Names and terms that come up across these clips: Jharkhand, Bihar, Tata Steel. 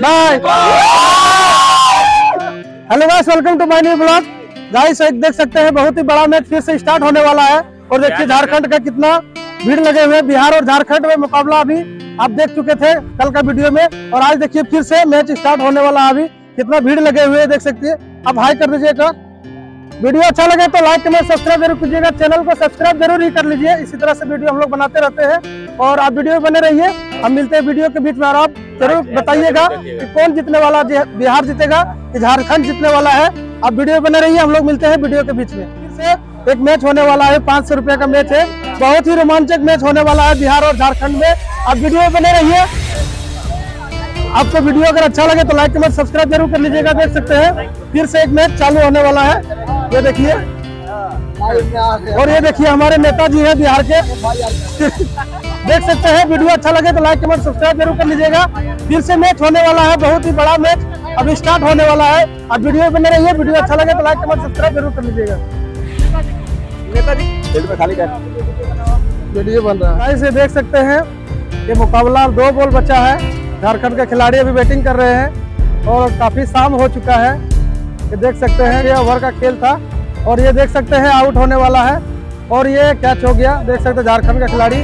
Bye. Hello guys, welcome to my new blog. Guys देख सकते हैं बहुत ही बड़ा मैच फिर से स्टार्ट होने वाला है और देखिए झारखंड का कितना भीड़ लगे हुए। बिहार और झारखंड में मुकाबला अभी आप देख चुके थे कल का वीडियो में, और आज देखिए फिर से मैच स्टार्ट होने वाला है। अभी कितना भीड़ लगे हुए देख सकते हैं आप। हाई कर दीजिएगा, वीडियो अच्छा लगे तो लाइक कमेंट सब्सक्राइब जरूर कीजिएगा, चैनल को सब्सक्राइब जरूर ही कर लीजिए। इसी तरह से वीडियो हम लोग बनाते रहते हैं और आप वीडियो में बने रहिए। हम मिलते हैं वीडियो के बीच में, और आप जरूर बताइएगा कि कौन जीतने वाला, बिहार जीतेगा कि झारखंड जीतने वाला है। आप वीडियो बने रहिए, हम लोग मिलते हैं वीडियो के बीच में। फिर एक मैच होने वाला है, 500 रुपये का मैच है, बहुत ही रोमांचक मैच होने वाला है बिहार और झारखंड में। आप वीडियो में बने रहिए। आपको वीडियो अगर अच्छा लगे तो लाइक कमेंट सब्सक्राइब जरूर कर लीजिएगा। देख सकते हैं फिर से एक मैच चालू होने वाला है, ये देखिए। और ये देखिए हमारे नेताजी हैं बिहार के। देख सकते हैं, वीडियो अच्छा लगे तो लाइक कमेंट सब्सक्राइब जरूर कर लीजिएगा। फिर से मैच होने वाला है, बहुत ही बड़ा मैच अभी स्टार्ट होने वाला है। आप वीडियो बने रहिए, वीडियो अच्छा लगे तो लाइक कमेंट सब्सक्राइब जरूर कर लीजिएगा। वीडियो बन रहा है, इसे देख सकते हैं। ये मुकाबला 2 बॉल बचा है, झारखंड के खिलाड़ी अभी बैटिंग कर रहे हैं और काफी शाम हो चुका है। ये देख सकते हैं, ये ओवर का खेल था और ये देख सकते हैं आउट होने वाला है और ये कैच हो गया। देख सकते हैं झारखंड के खिलाड़ी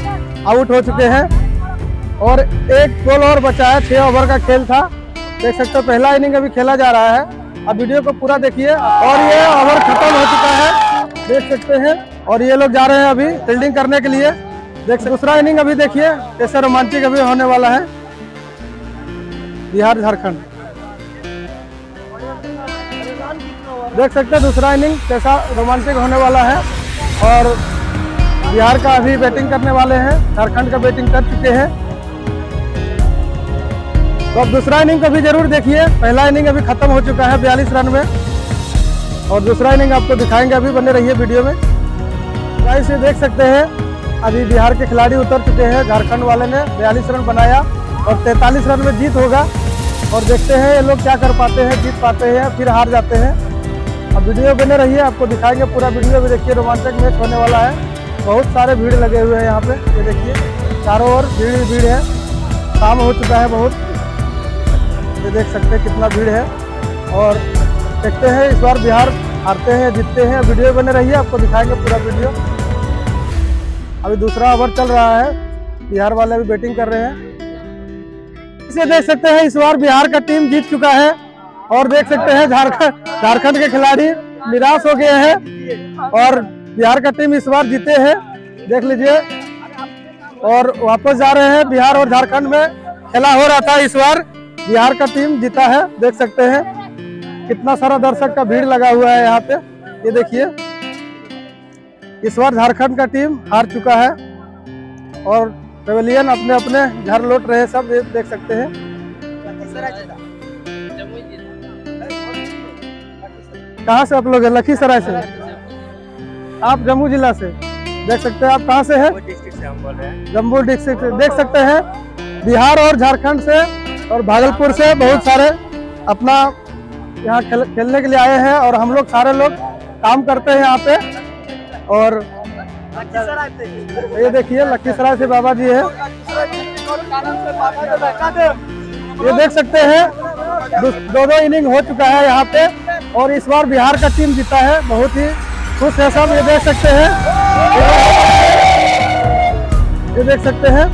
आउट हो चुके हैं और 1 बॉल और बचा है। 6 ओवर का खेल था, देख सकते हो पहला इनिंग अभी खेला जा रहा है। अब वीडियो को पूरा देखिए। और ये ओवर खत्म हो चुका है, देख सकते हैं, और ये लोग जा रहे हैं अभी फील्डिंग करने के लिए। देख दूसरा इनिंग अभी देखिए कैसे रोमांचक अभी होने वाला है बिहार झारखंड। देख सकते हैं दूसरा इनिंग कैसा रोमांचक होने वाला है। और बिहार का अभी बैटिंग करने वाले हैं, झारखंड का बैटिंग कर चुके हैं। तो अब दूसरा इनिंग को भी जरूर देखिए। पहला इनिंग अभी खत्म हो चुका है 42 रन में, और दूसरा इनिंग आपको दिखाएंगे। अभी बने रहिए वीडियो में। गाइस ये देख सकते हैं अभी बिहार के खिलाड़ी उतर चुके हैं। झारखंड वाले ने 42 रन बनाया और 43 रन में जीत होगा। और देखते हैं ये लोग क्या कर पाते हैं, जीत पाते हैं फिर हार जाते हैं। अब वीडियो बने रहिए, आपको दिखाएंगे पूरा वीडियो भी। देखिए रोमांचक मैच होने वाला है, बहुत सारे भीड़ लगे हुए हैं यहाँ पे। ये देखिए चारों ओर भीड़ ही भीड़ है, शाम हो चुका है बहुत। ये देख सकते हैं कितना भीड़ है। और देखते हैं इस बार बिहार हारते हैं जीतते हैं। वीडियो बने रहिए, आपको दिखाएंगे पूरा वीडियो। अभी दूसरा ओवर चल रहा है, बिहार वाले अभी बैटिंग कर रहे हैं। इसे देख सकते हैं इस बार बिहार का टीम जीत चुका है। और देख सकते हैं झारखंड के खिलाड़ी निराश हो गए हैं और बिहार का टीम इस बार जीते हैं, देख लीजिए। और वापस जा रहे हैं, बिहार और झारखंड में खेला हो रहा था, इस बार बिहार का टीम जीता है। देख सकते हैं कितना सारा दर्शक का भीड़ लगा हुआ है यहाँ पे। ये देखिए इस बार झारखंड का टीम हार चुका है और पवेलियन अपने अपने घर लौट रहे सब। देख सकते हैं कहाँ से आप लोग हैं? लखीसराय से। आप जम्मू जिला से? देख सकते हैं। आप कहाँ से हैं? जम्मू डिस्ट्रिक्ट से। देख सकते हैं बिहार और झारखंड से और भागलपुर से बहुत सारे अपना यहाँ खेलने के लिए आए हैं। और हम लोग सारे लोग काम करते हैं यहाँ पे। और ये देखिए लखीसराय से बाबा जी है। ये देख सकते हैं 2-2 इनिंग हो चुका है यहाँ पे और इस बार बिहार का टीम जीता है, बहुत ही खुश है सब। ये देख सकते हैं, ये देख सकते हैं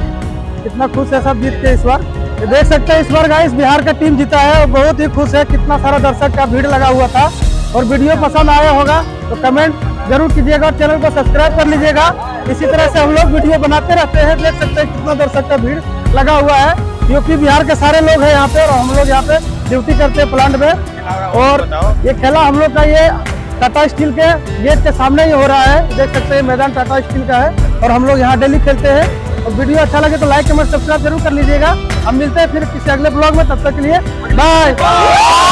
कितना खुश है सब जीत के इस बार। ये देख सकते हैं इस बार गाइस बिहार का टीम जीता है और बहुत ही खुश है। कितना सारा दर्शक का भीड़ लगा हुआ था। और वीडियो पसंद आया होगा तो कमेंट जरूर कीजिएगा और चैनल को सब्सक्राइब कर लीजिएगा। इसी तरह से हम लोग वीडियो बनाते रहते हैं। देख सकते हैं कितना दर्शक का भीड़ लगा हुआ है, क्योंकि बिहार के सारे लोग हैं यहाँ पे और हम लोग यहाँ पे ड्यूटी करते हैं प्लांट में। और ये खेला हम लोग का ये टाटा स्टील के गेट के सामने ही हो रहा है। देख सकते हैं मैदान टाटा स्टील का है और हम लोग यहाँ डेली खेलते हैं। और वीडियो अच्छा लगे तो लाइक कमेंट सब्सक्राइब जरूर कर लीजिएगा। हम मिलते हैं फिर किसी अगले ब्लॉग में, तब तक के लिए बाय।